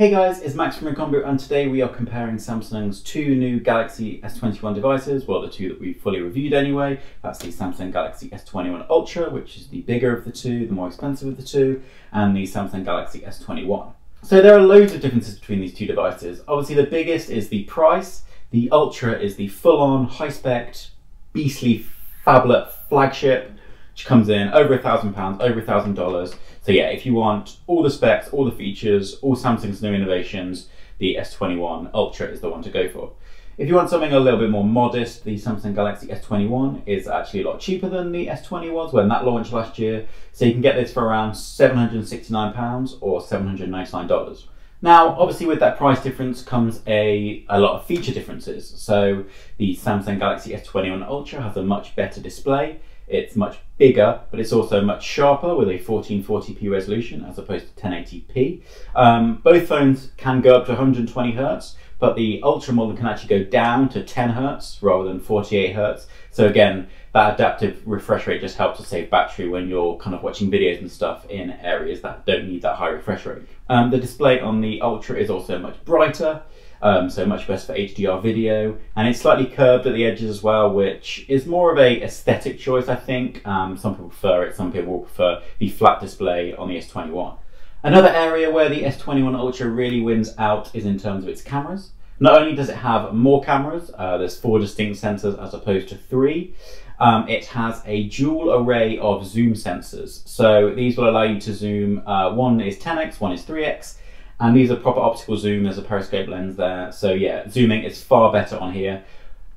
Hey guys, it's Max from Recombu, and today we are comparing Samsung's two new Galaxy S21 devices, well, the two that we've fully reviewed anyway. That's the Samsung Galaxy S21 Ultra, which is the bigger of the two, the more expensive of the two, and the Samsung Galaxy S21. So there are loads of differences between these two devices. Obviously the biggest is the price. The Ultra is the full-on, high-spec, beastly, phablet flagship, which comes in over £1,000, over $1,000. So yeah, if you want all the specs, all the features, all Samsung's new innovations, the S21 Ultra is the one to go for. If you want something a little bit more modest, the Samsung Galaxy S21 is actually a lot cheaper than the S20 was when that launched last year. So you can get this for around £769 or $799. Now, obviously with that price difference comes a lot of feature differences. So the Samsung Galaxy S21 Ultra has a much better display. It's much bigger, but it's also much sharper with a 1440p resolution as opposed to 1080p. Both phones can go up to 120Hz, but the Ultra model can actually go down to 10Hz rather than 48Hz. So again, that adaptive refresh rate just helps to save battery when you're kind of watching videos and stuff in areas that don't need that high refresh rate. The display on the Ultra is also much brighter. So much best for HDR video, and it's slightly curved at the edges as well, which is more of a aesthetic choice, I think. Some people prefer it, some people will prefer the flat display on the S21. Another area where the S21 Ultra really wins out is in terms of its cameras. Not only does it have more cameras, there's 4 distinct sensors as opposed to 3, it has a dual array of zoom sensors. So these will allow you to zoom, one is 10x, one is 3x, and these are proper optical zoom. There's a periscope lens there. So yeah, zooming is far better on here.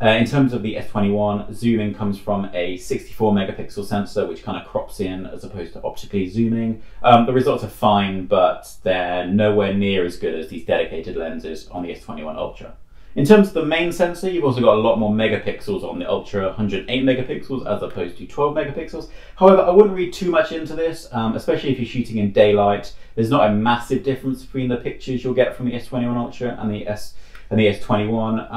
In terms of the S21, zooming comes from a 64 megapixel sensor, which kind of crops in as opposed to optically zooming. The results are fine, but they're nowhere near as good as these dedicated lenses on the S21 Ultra. In terms of the main sensor, you've also got a lot more megapixels on the Ultra, 108 megapixels as opposed to 12 megapixels. However, I wouldn't read too much into this, especially if you're shooting in daylight. There's not a massive difference between the pictures you'll get from the S21 Ultra and the S21.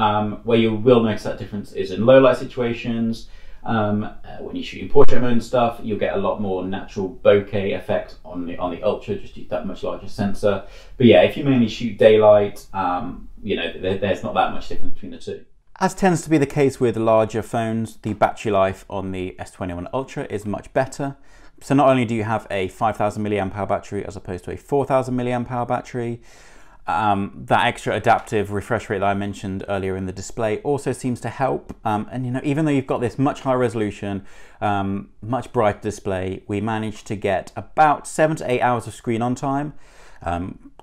Where you will notice that difference is in low light situations. When you shoot in portrait mode and stuff, you'll get a lot more natural bokeh effect on the Ultra, just use that much larger sensor. But yeah, if you mainly shoot daylight, you know, there's not that much difference between the two. As tends to be the case with larger phones, the battery life on the S21 Ultra is much better. So not only do you have a 5,000 milliamp hour battery as opposed to a 4,000 milliamp hour battery, that extra adaptive refresh rate that I mentioned earlier in the display also seems to help. And you know, even though you've got this much higher resolution, much brighter display, we managed to get about 7 to 8 hours of screen on time,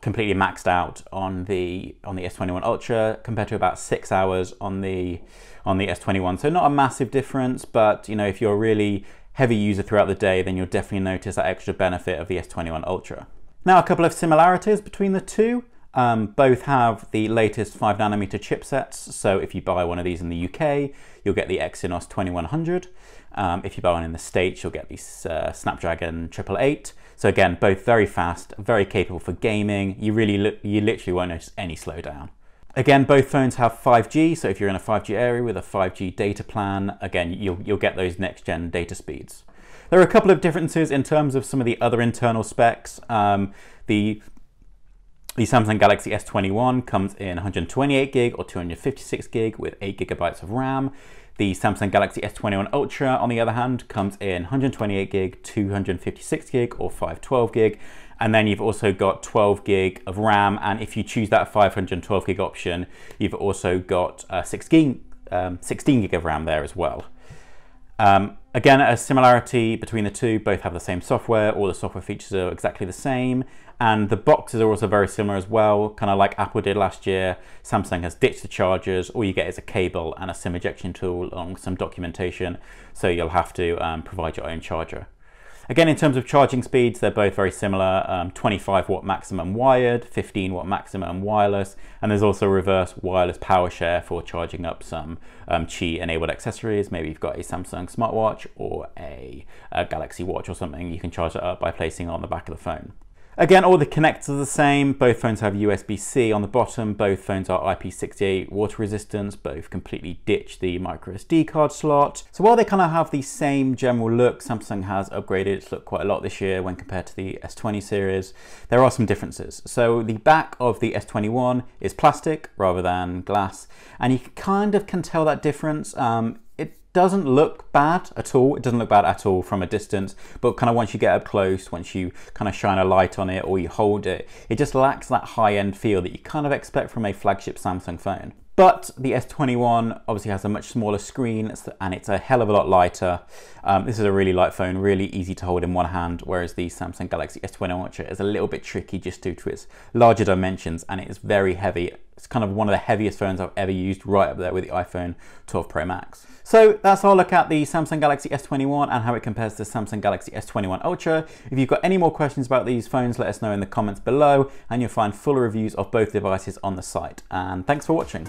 completely maxed out on the S21 Ultra compared to about 6 hours on the S21. So not a massive difference, but you know, if you're a really heavy user throughout the day, then you'll definitely notice that extra benefit of the S21 Ultra. Now, a couple of similarities between the two. Both have the latest 5nm chipsets, so if you buy one of these in the UK, you'll get the Exynos 2100. If you buy one in the States, you'll get the Snapdragon 888. So again, both very fast, very capable for gaming. You really, you literally won't notice any slowdown. Again, both phones have 5G, so if you're in a 5G area with a 5G data plan, again, you'll get those next-gen data speeds. There are a couple of differences in terms of some of the other internal specs. The Samsung Galaxy S21 comes in 128GB or 256GB with 8GB of RAM. The Samsung Galaxy S21 Ultra, on the other hand, comes in 128GB, 256GB or 512GB. And then you've also got 12GB of RAM. And if you choose that 512GB option, you've also got 16GB of RAM there as well. Again, a similarity between the two, both have the same software, all the software features are exactly the same, and the boxes are also very similar as well, kind of like Apple did last year. Samsung has ditched the chargers, all you get is a cable and a SIM ejection tool along with some documentation, so you'll have to provide your own charger. Again, in terms of charging speeds, they're both very similar, 25 watt maximum wired, 15 watt maximum wireless, and there's also reverse wireless power share for charging up some Qi-enabled accessories. Maybe you've got a Samsung smartwatch or a Galaxy watch or something, you can charge it up by placing it on the back of the phone. Again, all the connectors are the same. Both phones have USB-C on the bottom. Both phones are IP68 water resistance. Both completely ditch the microSD card slot. So while they kind of have the same general look, Samsung has upgraded its look quite a lot this year when compared to the S20 series. There are some differences. So the back of the S21 is plastic rather than glass, and you kind of can tell that difference. It doesn't look bad at all. It doesn't look bad at all from a distance, but kind of once you get up close, once you kind of shine a light on it or you hold it, it just lacks that high-end feel that you kind of expect from a flagship Samsung phone. But the S21 obviously has a much smaller screen and it's a hell of a lot lighter. This is a really light phone, really easy to hold in one hand, whereas the Samsung Galaxy S21 Ultra is a little bit tricky just due to its larger dimensions, and it is very heavy. It's kind of one of the heaviest phones I've ever used, right up there with the iPhone 12 Pro Max. So that's our look at the Samsung Galaxy S21 and how it compares to the Samsung Galaxy S21 Ultra. If you've got any more questions about these phones, let us know in the comments below, and you'll find full reviews of both devices on the site. And thanks for watching.